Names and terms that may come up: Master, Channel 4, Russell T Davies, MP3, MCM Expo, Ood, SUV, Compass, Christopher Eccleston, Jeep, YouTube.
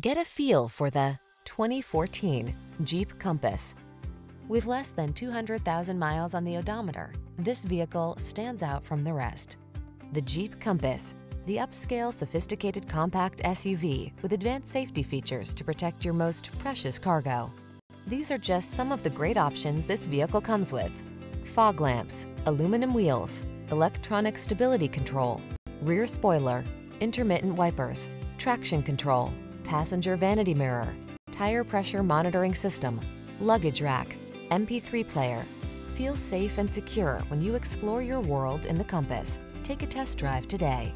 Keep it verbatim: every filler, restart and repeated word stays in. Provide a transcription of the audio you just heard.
Get a feel for the twenty fourteen Jeep Compass. With less than two hundred thousand miles on the odometer, this vehicle stands out from the rest. The Jeep Compass, the upscale, sophisticated compact S U V with advanced safety features to protect your most precious cargo. These are just some of the great options this vehicle comes with: fog lamps, aluminum wheels, electronic stability control, rear spoiler, intermittent wipers, traction control, passenger vanity mirror, tire pressure monitoring system, luggage rack, M P three player. Feel safe and secure when you explore your world in the Compass. Take a test drive today.